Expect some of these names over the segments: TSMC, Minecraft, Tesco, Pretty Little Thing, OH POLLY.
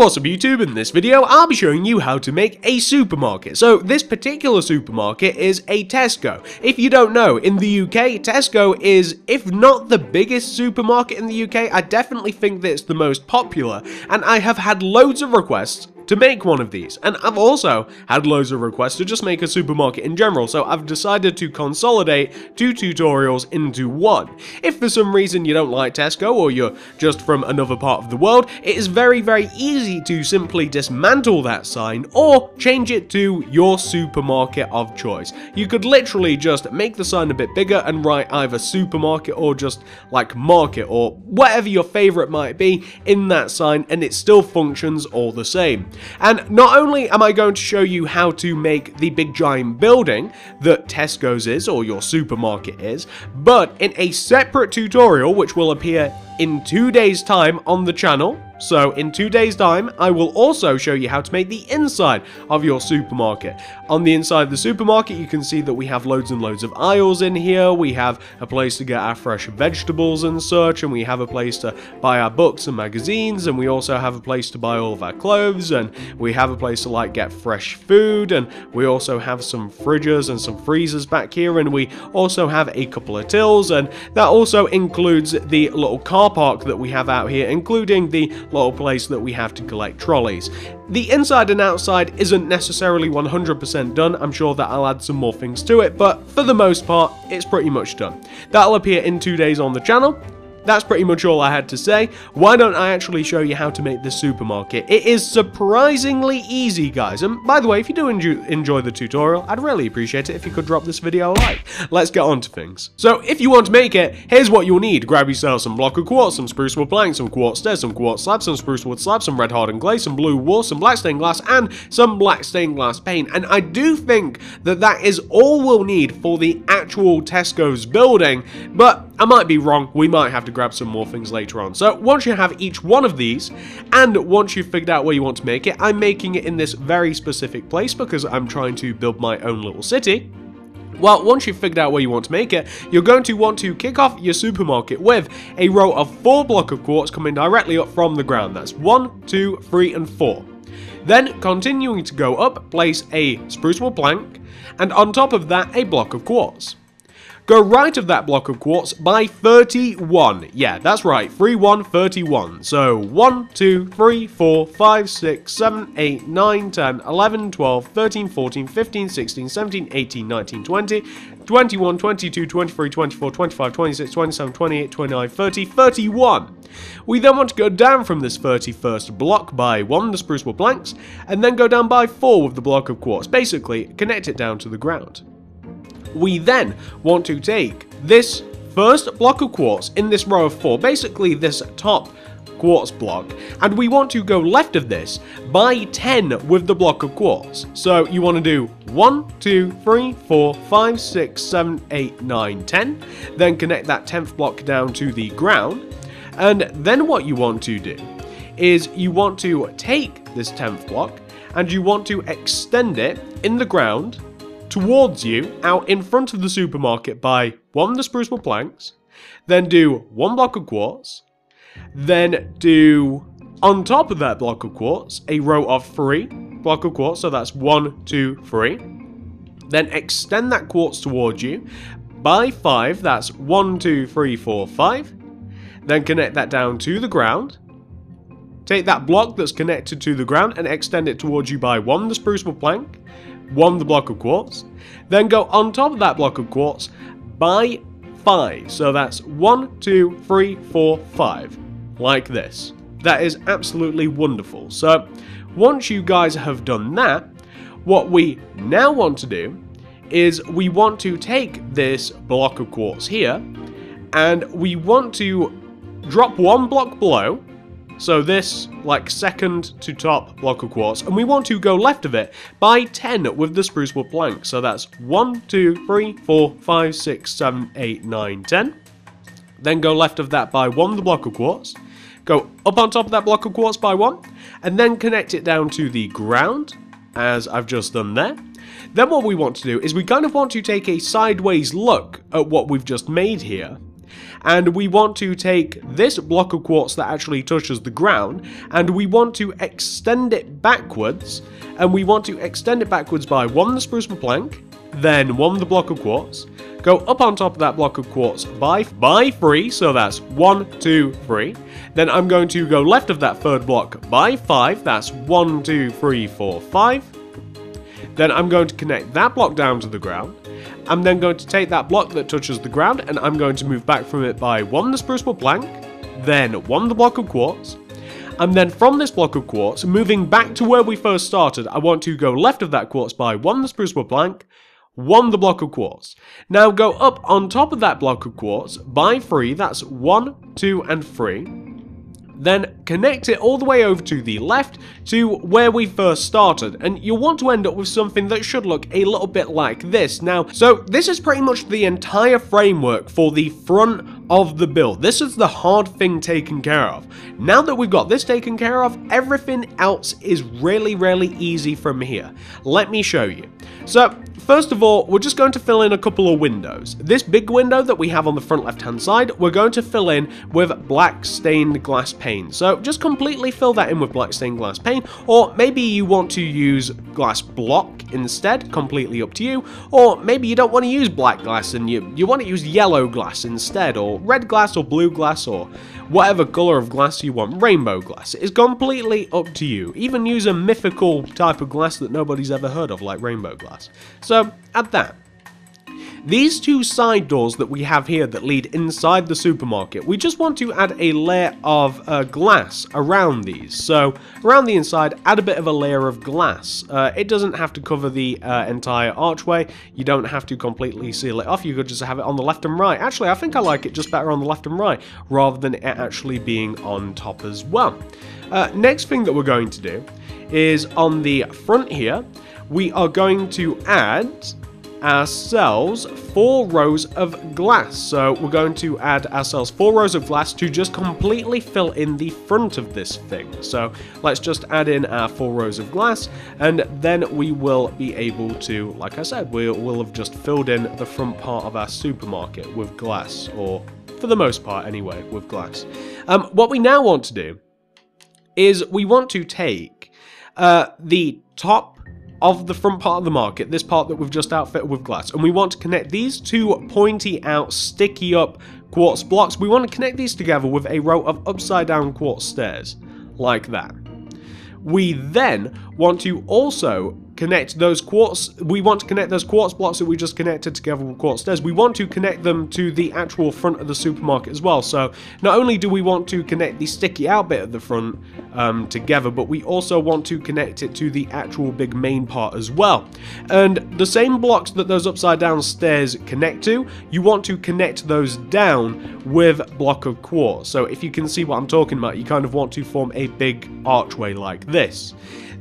What's up YouTube? In this video I'll be showing you how to make a supermarket. So this particular supermarket is a Tesco. If you don't know, in the UK Tesco is, if not the biggest supermarket in the UK, I definitely think that it's the most popular, and I have had loads of requests to make one of these, and I've also had loads of requests to just make a supermarket in general, so I've decided to consolidate two tutorials into one. If for some reason you don't like Tesco or you're just from another part of the world, it is very, very easy to simply dismantle that sign or change it to your supermarket of choice. You could literally just make the sign a bit bigger and write either supermarket or just like market or whatever your favorite might be in that sign, and it still functions all the same. And not only am I going to show you how to make the big giant building that Tesco's is, or your supermarket is, but in a separate tutorial which will appear in 2 days' time on the channel. So in 2 days' time, I will also show you how to make the inside of your supermarket. On the inside of the supermarket, you can see that we have loads and loads of aisles in here. We have a place to get our fresh vegetables and such, and we have a place to buy our books and magazines, and we also have a place to buy all of our clothes, and we have a place to like get fresh food, and we also have some fridges and some freezers back here, and we also have a couple of tills, and that also includes the little car park that we have out here, including the little place that we have to collect trolleys. The inside and outside isn't necessarily 100% done. I'm sure that I'll add some more things to it, but for the most part, it's pretty much done. That'll appear in 2 days on the channel. That's pretty much all I had to say. Why don't I actually show you how to make this supermarket? It is surprisingly easy, guys. And by the way, if you do enjoy the tutorial, I'd really appreciate it if you could drop this video a like. Let's get on to things. So if you want to make it, here's what you'll need. Grab yourself some block of quartz, some spruce wood planks, some quartz stairs, some quartz slabs, some spruce wood slabs, some red hardened glaze, some blue wool, some black stained glass, and some black stained glass paint. And I do think that that is all we'll need for the actual Tesco's building, but I might be wrong. We might have to grab some more things later on. So once you have each one of these, and once you've figured out where you want to make it, I'm making it in this very specific place because I'm trying to build my own little city. Well, once you've figured out where you want to make it, you're going to want to kick off your supermarket with a row of 4 block of quartz coming directly up from the ground. That's 1, 2, 3, and 4. Then, continuing to go up, place a spruce wood plank, and on top of that, a block of quartz. Go right of that block of quartz by 31. Yeah, that's right, 3, 1, 31. So 1, 2, 3, 4, 5, 6, 7, 8, 9, 10, 11, 12, 13, 14, 15, 16, 17, 18, 19, 20, 21, 22, 23, 24, 25, 26, 27, 28, 29, 30, 31. We then want to go down from this 31st block by 1, the spruce wood planks, and then go down by 4 with the block of quartz. Basically, connect it down to the ground. We then want to take this first block of quartz in this row of 4, basically this top quartz block, and we want to go left of this by 10 with the block of quartz. So you want to do 1, 2, 3, 4, 5, 6, 7, 8, 9, 10. Then connect that 10th block down to the ground. And then what you want to do is you want to take this 10th block and you want to extend it in the ground towards you, out in front of the supermarket by 1, the spruce wood planks, then do 1 block of quartz, then do, on top of that block of quartz, a row of 3 block of quartz, so that's 1, 2, 3, then extend that quartz towards you by 5, that's 1, 2, 3, 4, 5, then connect that down to the ground. Take that block that's connected to the ground and extend it towards you by 1, the spruce wood plank, 1, the block of quartz, then go on top of that block of quartz by 5. So that's 1, 2, 3, 4, 5, like this. That is absolutely wonderful. So once you guys have done that, what we now want to do is we want to take this block of quartz here and we want to drop 1 block below. So this, like, second to top block of quartz, and we want to go left of it by 10 with the spruce wood plank. So that's 1, 2, 3, 4, 5, 6, 7, 8, 9, 10. Then go left of that by 1, the block of quartz. Go up on top of that block of quartz by 1, and then connect it down to the ground, as I've just done there. Then what we want to do is we kind of want to take a sideways look at what we've just made here, and we want to take this block of quartz that actually touches the ground, and we want to extend it backwards, and we want to extend it backwards by one the spruce plank, then one the block of quartz, go up on top of that block of quartz by 3, so that's 1, 2, 3. Then I'm going to go left of that third block by 5, that's 1, 2, 3, 4, 5. Then I'm going to connect that block down to the ground. I'm then going to take that block that touches the ground and I'm going to move back from it by 1 the spruce plank, then 1 the block of quartz. And then from this block of quartz, moving back to where we first started, I want to go left of that quartz by 1 the spruce plank, 1 the block of quartz. Now go up on top of that block of quartz by 3, that's 1, 2, and 3. Then connect it all the way over to the left to where we first started, and you'll want to end up with something that should look a little bit like this. Now, so this is pretty much the entire framework for the front of the build. This is the hard thing taken care of. Now that we've got this taken care of, everything else is really, really easy from here. Let me show you. So, first of all, we're just going to fill in a couple of windows. This big window that we have on the front left-hand side, we're going to fill in with black stained glass pane. So, just completely fill that in with black stained glass pane, or maybe you want to use glass block instead, completely up to you, or maybe you don't want to use black glass and you want to use yellow glass instead, or red glass or blue glass or whatever colour of glass you want, rainbow glass. It's completely up to you. Even use a mythical type of glass that nobody's ever heard of, like rainbow glass. So, add that. These two side doors that we have here that lead inside the supermarket, we just want to add a layer of glass around these. So, around the inside, add a bit of a layer of glass. It doesn't have to cover the entire archway. You don't have to completely seal it off. You could just have it on the left and right. Actually, I think I like it just better on the left and right, rather than it actually being on top as well. Next thing that we're going to do is on the front here, we are going to add ourselves 4 rows of glass. So we're going to add ourselves 4 rows of glass to just completely fill in the front of this thing. So let's just add in our 4 rows of glass, and then we will be able to, like I said, we will have just filled in the front part of our supermarket with glass, or for the most part anyway, with glass. What we now want to do is we want to take the top of the front part of the market, this part that we've just outfitted with glass, and we want to connect these two pointy out, sticky up quartz blocks. We want to connect these together with a row of upside down quartz stairs, like that. We then want to also connect those quartz, we want to connect those quartz blocks that we just connected together with quartz stairs. We want to connect them to the actual front of the supermarket as well. So not only do we want to connect the sticky out bit at the front together, but we also want to connect it to the actual big main part as well. And the same blocks that those upside down stairs connect to, you want to connect those down with block of quartz. So if you can see what I'm talking about, you kind of want to form a big archway like this.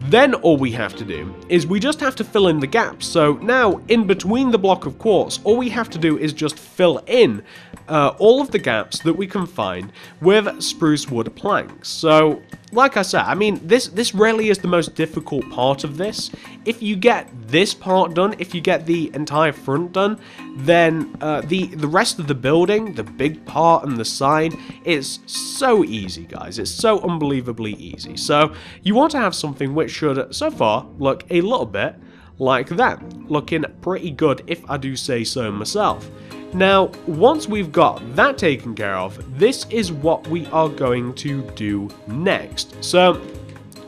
Then all we have to do is we just have to fill in the gaps. So now, in between the block of quartz, all we have to do is just fill in all of the gaps that we can find with spruce wood planks. So, like I said, I mean, this really is the most difficult part of this. If you get this part done, if you get the entire front done, then the rest of the building, the big part and the side, it's so easy, guys. It's so unbelievably easy. So you want to have something which should, so far, look a little bit like that. Looking pretty good, if I do say so myself. Now, once we've got that taken care of, this is what we are going to do next. So,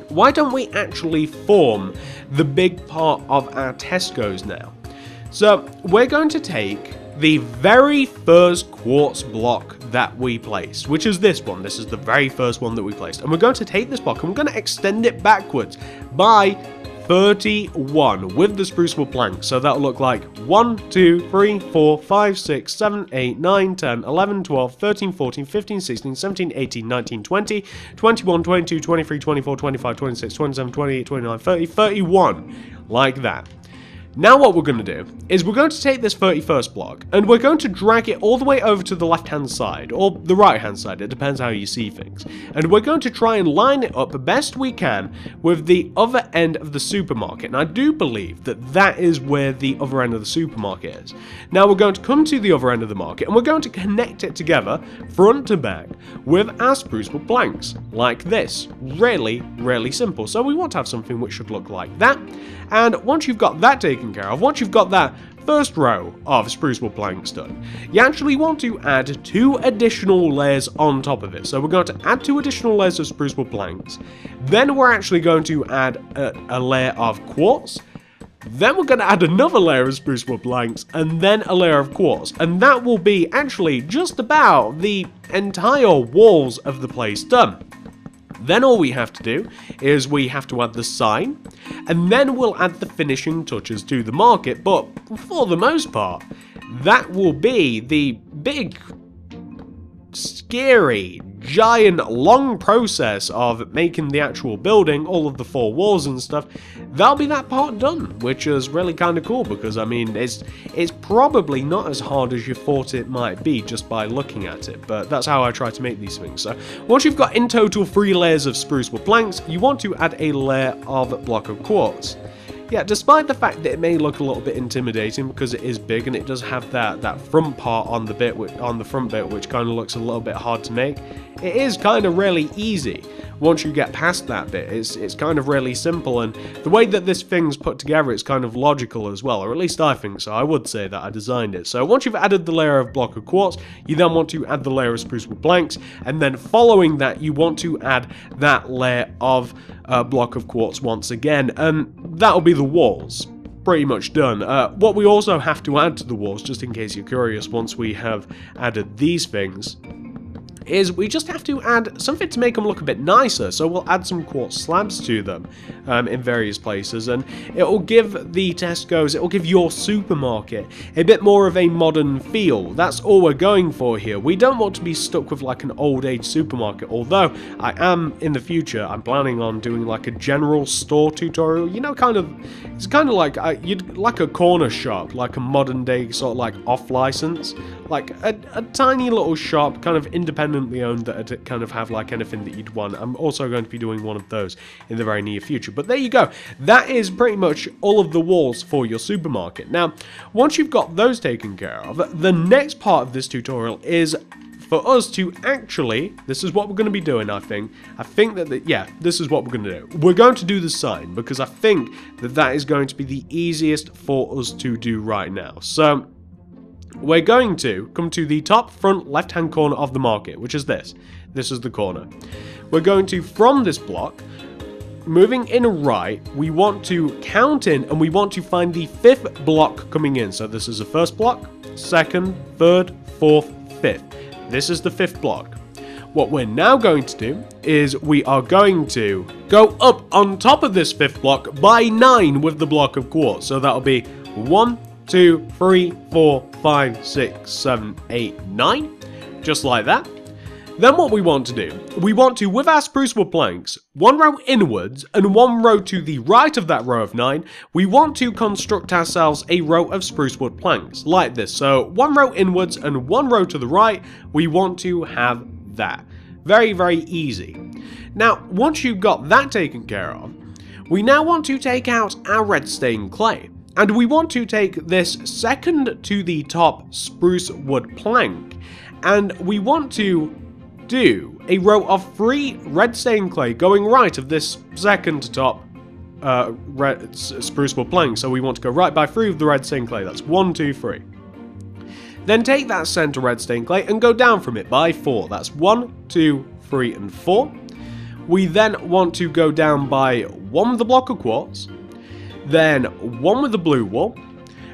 why don't we actually form the big part of our Tesco's now? So, we're going to take the very first quartz block that we placed, which is this one. This is the very first one that we placed. And we're going to take this block and we're going to extend it backwards by 31 with the spruce wood plank. So that'll look like 1, 2, 3, 4, 5, 6, 7, 8, 9, 10, 11, 12, 13, 14, 15, 16, 17, 18, 19, 20, 21, 22, 23, 24, 25, 26, 27, 28, 29, 30, 31. Like that. Now what we're going to do is we're going to take this 31st block and we're going to drag it all the way over to the left-hand side, or the right-hand side, it depends how you see things. And we're going to try and line it up best we can with the other end of the supermarket. And I do believe that that is where the other end of the supermarket is. Now we're going to come to the other end of the market and we're going to connect it together, front to back, with our sprucewood planks, like this. Really, really simple. So we want to have something which should look like that. And once you've got that taken care of, once you've got that first row of sprucewood planks done, you actually want to add two additional layers on top of it. So we're going to add two additional layers of sprucewood planks, then we're actually going to add a layer of quartz, then we're going to add another layer of sprucewood planks, and then a layer of quartz, and that will be actually just about the entire walls of the place done. Then all we have to do is we have to add the sign, and then we'll add the finishing touches to the market, but for the most part, that will be the big, scary, giant, long process of making the actual building, all of the four walls and stuff. That'll be that part done, which is really kind of cool because, I mean, it's probably not as hard as you thought it might be just by looking at it, but that's how I try to make these things. So once you've got in total 3 layers of sprucewood planks, you want to add a layer of block of quartz. Yeah, despite the fact that it may look a little bit intimidating because it is big and it does have that front part on the bit on the front bit, which kind of looks a little bit hard to make, it is kind of really easy once you get past that bit. It's kind of really simple, and the way that this thing's put together, it's kind of logical as well, or at least I think so. I would say that I designed it. So once you've added the layer of block of quartz, you then want to add the layer of sprucewood planks, and then following that, you want to add that layer of block of quartz once again, and that'll be the walls. Pretty much done. What we also have to add to the walls, just in case you're curious, once we have added these things, is we just have to add something to make them look a bit nicer. So we'll add some quartz slabs to them in various places, and it will give the Tesco's, it will give your supermarket a bit more of a modern feel. That's all we're going for here. We don't want to be stuck with like an old age supermarket, although I am in the future, I'm planning on doing like a general store tutorial, you know, kind of, it's kind of like you'd like a corner shop, like a modern day sort of like off license, like a tiny little shop, kind of independent owned, that kind of have like anything that you'd want. I'm also going to be doing one of those in the very near future. But there you go. That is pretty much all of the walls for your supermarket. Now, once you've got those taken care of, the next part of this tutorial is for us to actually, this is what we're going to be doing, I think. I think that, yeah, this is what we're going to do. We're going to do the sign because I think that that is going to be the easiest for us to do right now. So we're going to come to the top front left-hand corner of the market, which is this. This is the corner. We're going to, from this block, moving in right, we want to count in and we want to find the 5th block coming in. So this is the first block, second, third, fourth, 5th. This is the 5th block. What we're now going to do is we are going to go up on top of this 5th block by 9 with the block of quartz. So that'll be 1, 2, 3, 4, 5, 6, 7, 8, 9, just like that. Then what we want to do, we want to, with our sprucewood planks, 1 row inwards and 1 row to the right of that row of 9, we want to construct ourselves a row of sprucewood planks, like this. So 1 row inwards and 1 row to the right, we want to have that. Very, very easy. Now, once you've got that taken care of, we now want to take out our red stained clay. And we want to take this second to the top spruce wood plank, and we want to do a row of 3 red stained clay going right of this second to top red spruce wood plank. So we want to go right by 3 of the red stained clay. That's 1, 2, 3. Then take that center red stained clay and go down from it by 4. That's 1, 2, 3, and 4. We then want to go down by 1 with the block of quartz, then 1 with the blue wool,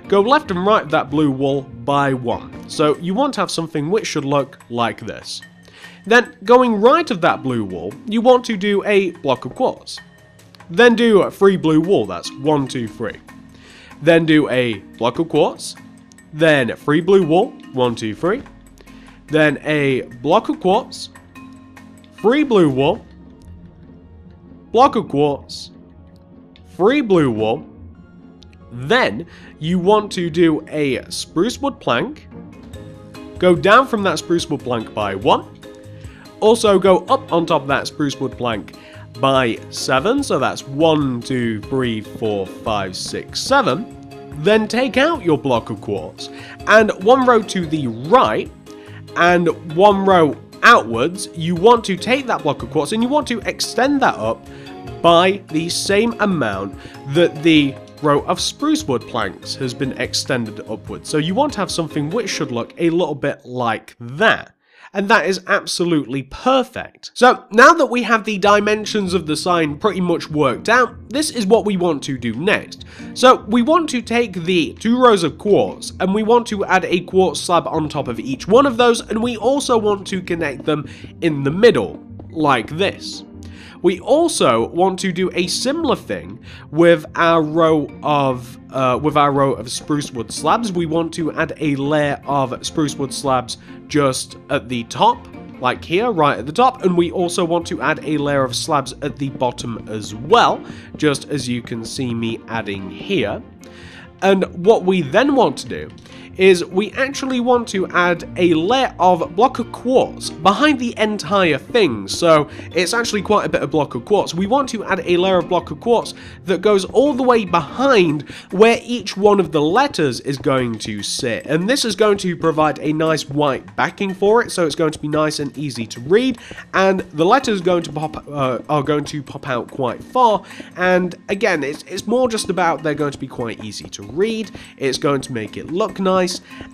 go left and right of that blue wool by 1. So you want to have something which should look like this. Then going right of that blue wool, you want to do a block of quartz. Then do a 3 blue wool, that's 1, 2, 3. Then do a block of quartz, then 3 blue wool, 1, 2, 3. Then a block of quartz, 3 blue wool, block of quartz, 3 blue wool, Then you want to do a spruce wood plank, go down from that spruce wood plank by 1, also go up on top of that spruce wood plank by 7, so that's 1, 2, 3, 4, 5, 6, 7. Then take out your block of quartz, and one row to the right and one row outwards, you want to take that block of quartz and you want to extend that up by the same amount that the row of spruce wood planks has been extended upwards. So you want to have something which should look a little bit like that. And that is absolutely perfect. So now that we have the dimensions of the sign pretty much worked out, this is what we want to do next. So we want to take the 2 rows of quartz and we want to add a quartz slab on top of each one of those, and we also want to connect them in the middle, like this. We also want to do a similar thing with our row of spruce wood slabs. We want to add a layer of spruce wood slabs just at the top, like here, right at the top, and we also want to add a layer of slabs at the bottom as well, just as you can see me adding here. And what we then want to do is we actually want to add a layer of block of quartz behind the entire thing, so it's actually quite a bit of block of quartz. We want to add a layer of block of quartz that goes all the way behind where each one of the letters is going to sit, and this is going to provide a nice white backing for it, so it's going to be nice and easy to read, and the letters going to pop out quite far, and again, it's more just about they're going to be quite easy to read, it's going to make it look nice,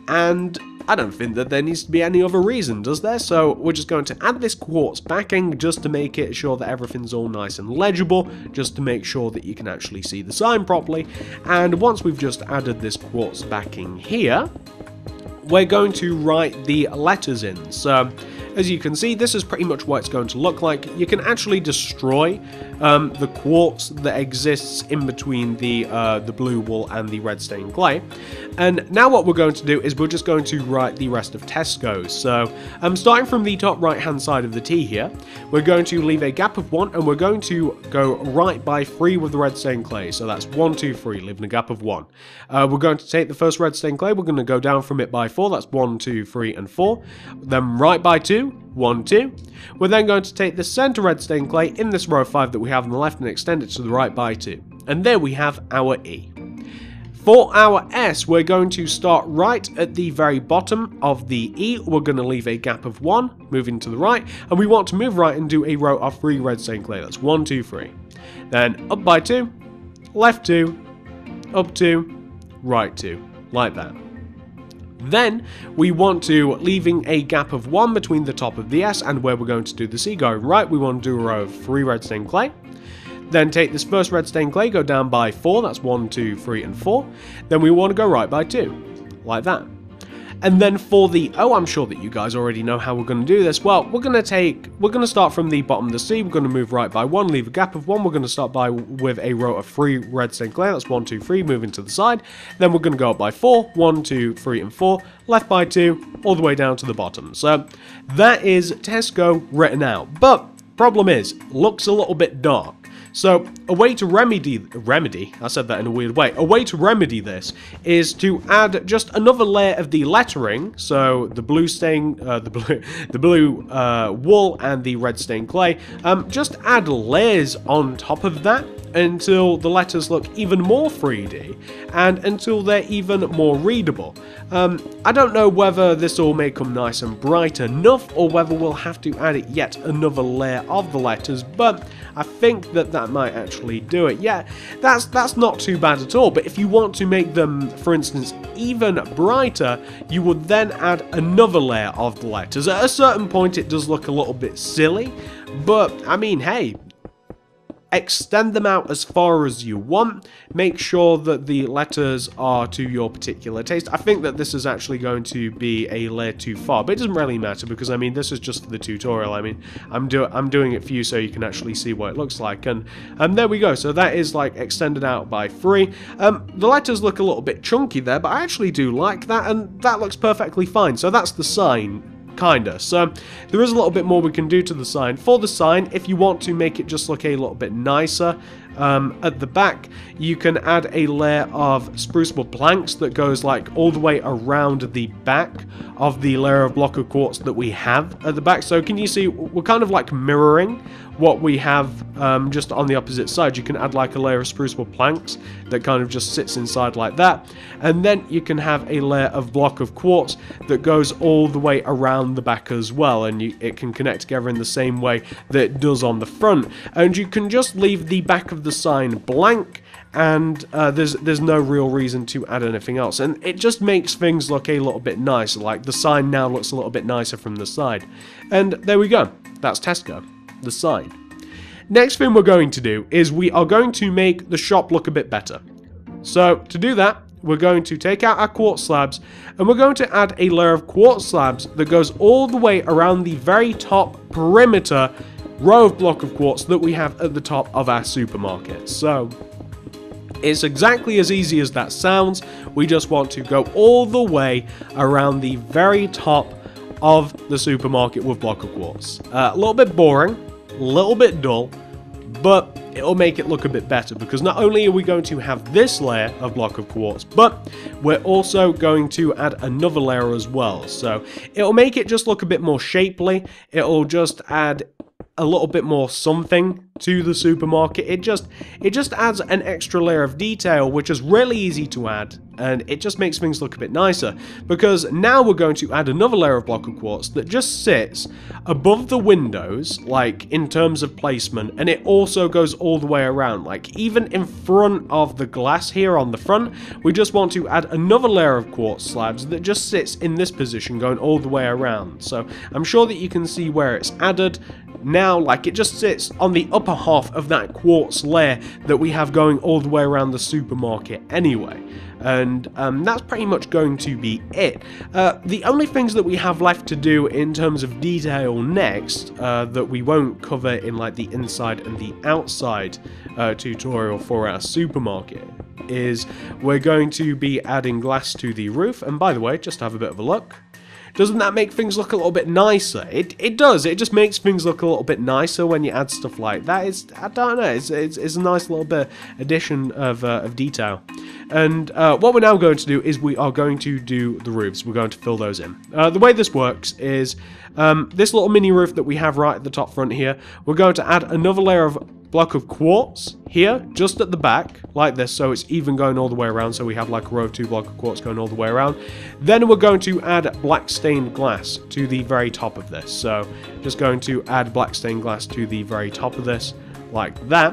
and I don't think that there needs to be any other reason, does there? So we're just going to add this quartz backing just to make it sure that everything's all nice and legible, just to make sure that you can actually see the sign properly. And once we've just added this quartz backing here, we're going to write the letters in. So as you can see, this is pretty much what it's going to look like. You can actually destroy the quartz that exists in between the blue wool and the red stained clay. And now what we're going to do is we're just going to write the rest of Tesco. So starting from the top right hand side of the T here, we're going to leave a gap of 1, and we're going to go right by 3 with the red stained clay. So that's 1, 2, 3, leaving a gap of 1. We're going to take the first red stained clay, we're going to go down from it by 4, that's 1, 2, 3, and 4. Then right by 2, 1, 2. We're then going to take the center red stained clay in this row of 5 that we have on the left and extend it to the right by 2. And there we have our E. For our S, we're going to start right at the very bottom of the E. We're going to leave a gap of 1, moving to the right, and we want to move right and do a row of 3 red stained clay. That's 1, 2, 3. Then up by 2, left 2, up 2, right 2, like that. Then we want to, leaving a gap of 1 between the top of the S and where we're going to do the C, going right, we want to do a row of 3 red stained clay. Then take this first red stained clay, go down by 4, that's 1, 2, 3, and 4. Then we want to go right by 2, like that. And then for the O, I'm sure that you guys already know how we're going to do this. Well, we're going to start from the bottom of the C, we're going to move right by 1, leave a gap of 1, we're going to start by with a row of 3 red stained clay, that's 1, 2, 3, moving to the side. Then we're going to go up by 4, 1, 2, 3, and 4, left by 2, all the way down to the bottom. So that is Tesco written out, but problem is, looks a little bit dark. So a way to remedy this is to add just another layer of the lettering, so the blue stain, the blue wool and the red stained clay, just add layers on top of that until the letters look even more 3D and until they're even more readable. I don't know whether this all may come nice and bright enough or whether we'll have to add yet another layer of the letters, but I think that might actually do it. Yeah, that's not too bad at all, but if you want to make them, for instance, even brighter, you would then add another layer of the letters. At a certain point it does look a little bit silly, but I mean, hey, extend them out as far as you want, make sure that the letters are to your particular taste. I think that this is actually going to be a layer too far, but it doesn't really matter because, I mean, this is just for the tutorial. I mean, I'm doing it for you so you can actually see what it looks like, and there we go. So that is, like, extended out by 3. The letters look a little bit chunky there, but I actually do like that, and that looks perfectly fine. So that's the sign. Kinda. So there is a little bit more we can do to the sign. For the sign, if you want to make it just look a little bit nicer, At the back, you can add a layer of spruce wood planks that goes like all the way around the back of the layer of block of quartz that we have at the back. So can you see we're kind of like mirroring what we have just on the opposite side. You can add like a layer of spruce wood planks that kind of just sits inside like that, and then you can have a layer of block of quartz that goes all the way around the back as well, and it can connect together in the same way that it does on the front. And you can just leave the back of the sign blank, and there's no real reason to add anything else, and it just makes things look a little bit nicer. Like the sign now looks a little bit nicer from the side, and there we go. That's Tesco. The side. Next thing we're going to do is we are going to make the shop look a bit better. So to do that, we're going to take out our quartz slabs, and we're going to add a layer of quartz slabs that goes all the way around the very top perimeter row of block of quartz that we have at the top of our supermarket. So it's exactly as easy as that sounds. We just want to go all the way around the very top of the supermarket with block of quartz. A little bit boring, a little bit dull, but it'll make it look a bit better, because not only are we going to have this layer of block of quartz, but we're also going to add another layer as well. So it'll make it just look a bit more shapely. It'll just add a little bit more something to the supermarket. It just adds an extra layer of detail, which is really easy to add, and it just makes things look a bit nicer, because now we're going to add another layer of block of quartz that just sits above the windows, like in terms of placement, and it also goes all the way around, like even in front of the glass here on the front. We just want to add another layer of quartz slabs that just sits in this position, going all the way around. So I'm sure that you can see where it's added now, like it just sits on the upper half of that quartz layer that we have going all the way around the supermarket anyway. And that's pretty much going to be it. The only things that we have left to do in terms of detail next, that we won't cover in like the inside and the outside tutorial for our supermarket, is we're going to be adding glass to the roof. And by the way, just have a bit of a look. Doesn't that make things look a little bit nicer? It does. It just makes things look a little bit nicer when you add stuff like that. I don't know. It's a nice little bit addition of detail. And what we're now going to do is we are going to do the roofs. We're going to fill those in. The way this works is this little mini roof that we have right at the top front here, we're going to add another layer of block of quartz here, just at the back, like this, so it's even going all the way around, so we have like a row of two block of quartz going all the way around. Then we're going to add black stained glass to the very top of this, so just going to add black stained glass to the very top of this, like that.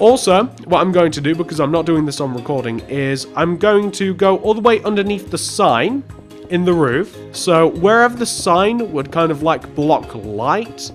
Also, what I'm going to do, because I'm not doing this on recording, is I'm going to go all the way underneath the sign in the roof, so wherever the sign would kind of like block light,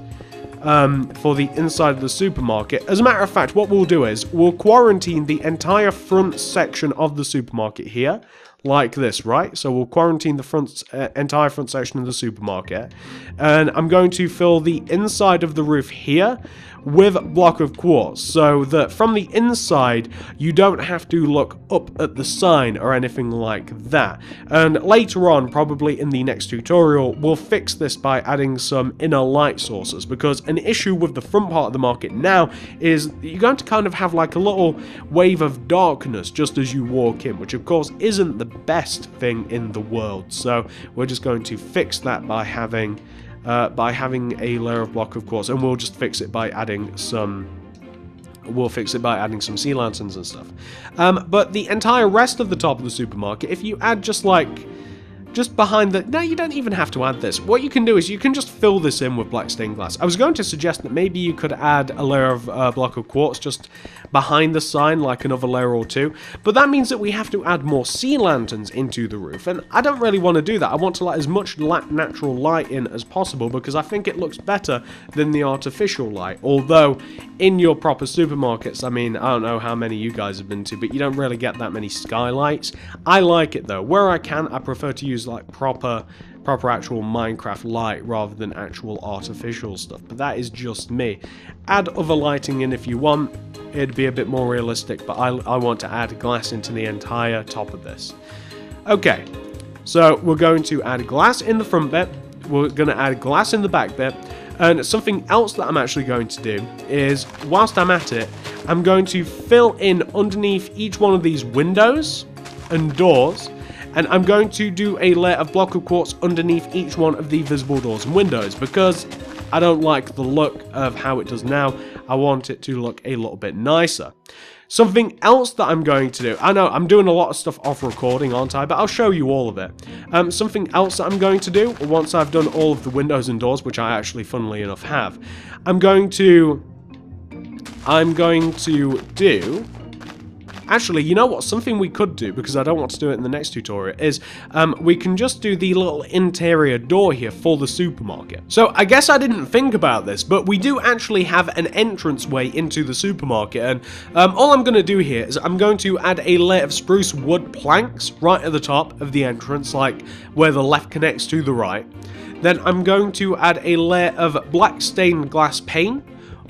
for the inside of the supermarket. As a matter of fact, what we'll do is we'll quarantine the entire front section of the supermarket here, like this, right? So we'll quarantine the front, entire front section of the supermarket, and I'm going to fill the inside of the roof here with block of quartz, so that from the inside you don't have to look up at the sign or anything like that. And later on, probably in the next tutorial, we'll fix this by adding some inner light sources, because an issue with the front part of the market now is you're going to kind of have like a little wave of darkness just as you walk in, which of course isn't the best thing in the world. So we're just going to fix that by having a layer of block of quartz, and we'll just fix it by adding some sea lanterns and stuff. But the entire rest of the top of the supermarket, if you add just like behind the... No, you don't even have to add this. What you can do is you can just fill this in with black stained glass. I was going to suggest that maybe you could add a layer of block of quartz just behind the sign, like another layer or two, but that means that we have to add more sea lanterns into the roof, and I don't really want to do that. I want to let as much natural light in as possible, because I think it looks better than the artificial light, although in your proper supermarkets, I mean, I don't know how many you guys have been to, but you don't really get that many skylights. I like it though. Where I can, I prefer to use like proper actual Minecraft light rather than actual artificial stuff, but that is just me. Add other lighting in if you want, it'd be a bit more realistic, but I want to add glass into the entire top of this. Okay, so we're going to add glass in the front bit, we're going to add glass in the back bit, And something else that I'm actually going to do is, whilst I'm at it, I'm going to fill in underneath each one of these windows and doors, and I'm going to do a layer of block of quartz underneath each one of the visible doors and windows, because I don't like the look of how it does now. I want it to look a little bit nicer. Something else that I'm going to do, I know I'm doing a lot of stuff off recording, aren't I? But I'll show you all of it. Something else that I'm going to do, once I've done all of the windows and doors, which I actually, funnily enough, have, I'm going to do... Actually, you know what? Something we could do, because I don't want to do it in the next tutorial, is we can just do the little interior door here for the supermarket. So I guess I didn't think about this, but we do actually have an entranceway into the supermarket, and all I'm going to do here is I'm going to add a layer of spruce wood planks right at the top of the entrance, like where the left connects to the right. Then I'm going to add a layer of black stained glass pane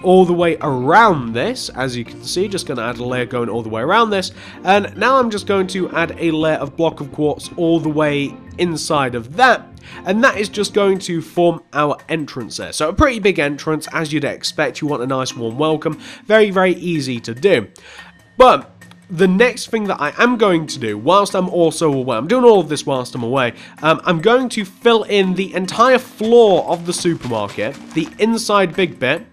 all the way around this, as you can see, just going to add a layer going all the way around this, and now I'm just going to add a layer of block of quartz all the way inside of that, and that is just going to form our entrance there. So a pretty big entrance, as you'd expect. You want a nice warm welcome, very, very easy to do. But the next thing that I am going to do, whilst I'm also away, I'm doing all of this whilst I'm away, I'm going to fill in the entire floor of the supermarket, the inside big bit,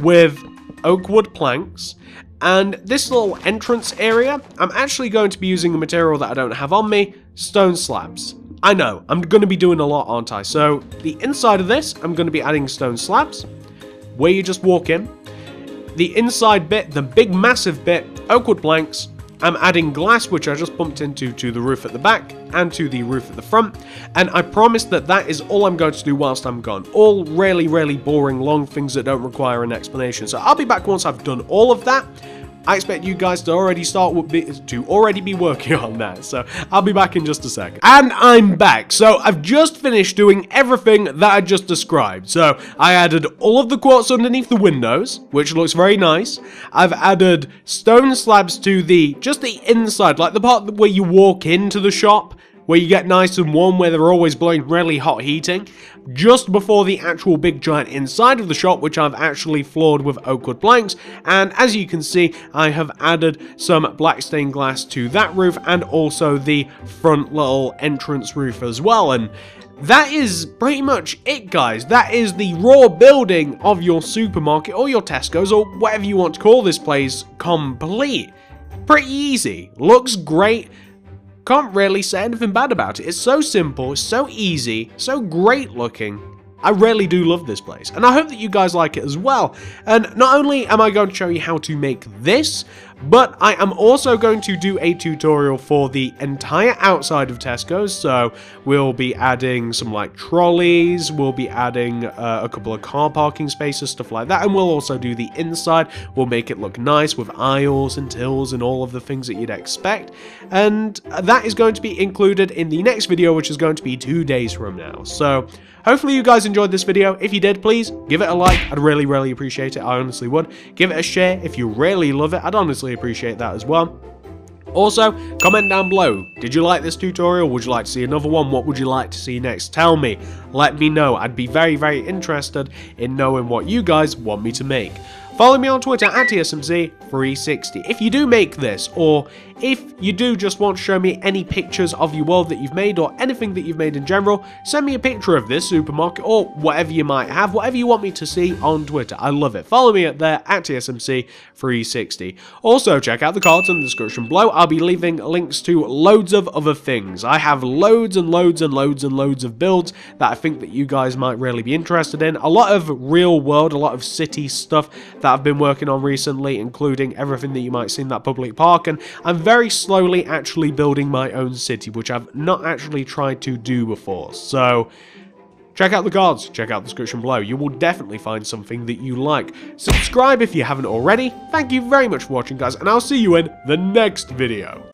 with oak wood planks, and this little entrance area, I'm actually going to be using a material that I don't have on me, stone slabs. I know, I'm going to be doing a lot, aren't I? So the inside of this, I'm going to be adding stone slabs, where you just walk in. The inside bit, the big massive bit, oak wood planks. I'm adding glass, which I just bumped into, to the roof at the back and to the roof at the front, and I promise that that is all I'm going to do whilst I'm gone. All really, really boring, long things that don't require an explanation. So I'll be back once I've done all of that. I expect you guys to already be working on that, so I'll be back in just a second. And I'm back. So I've just finished doing everything that I just described. So I added all of the quartz underneath the windows, which looks very nice. I've added stone slabs to just the inside, like the part where you walk into the shop, where you get nice and warm, where they're always blowing really hot heating, just before the actual big giant inside of the shop, which I've actually floored with oak wood planks. And as you can see, I have added some black stained glass to that roof, and also the front little entrance roof as well. And that is pretty much it, guys. That is the raw building of your supermarket, or your Tesco's, or whatever you want to call this place, complete. Pretty easy, looks great. Can't really say anything bad about it. It's so simple, it's so easy, so great looking. I really do love this place, and I hope that you guys like it as well. And not only am I going to show you how to make this, but I am also going to do a tutorial for the entire outside of Tesco's. So we'll be adding some like trolleys, we'll be adding a couple of car parking spaces, stuff like that, and we'll also do the inside. We'll make it look nice with aisles and tills and all of the things that you'd expect, and that is going to be included in the next video, which is going to be 2 days from now. So hopefully you guys enjoyed this video. If you did, please give it a like. I'd really, really appreciate it. I honestly would. Give it a share if you really love it. I'd honestly appreciate that as well. Also, comment down below. Did you like this tutorial? Would you like to see another one? What would you like to see next? Tell me. Let me know. I'd be very, very interested in knowing what you guys want me to make. Follow me on Twitter at TSMC360. If you do make this, or if you do just want to show me any pictures of your world that you've made, or anything that you've made in general, send me a picture of this supermarket or whatever you might have, whatever you want me to see on Twitter. I love it. Follow me at TSMC360. Also, check out the cards in the description below. I'll be leaving links to loads of other things. I have loads and loads and loads and loads of builds that I think that you guys might really be interested in. A lot of real world, a lot of city stuff that I've been working on recently, including everything that you might see in that public park, and I'm very slowly actually building my own city, which I've not actually tried to do before. So check out the cards, check out the description below. You will definitely find something that you like. Subscribe if you haven't already. Thank you very much for watching, guys, and I'll see you in the next video.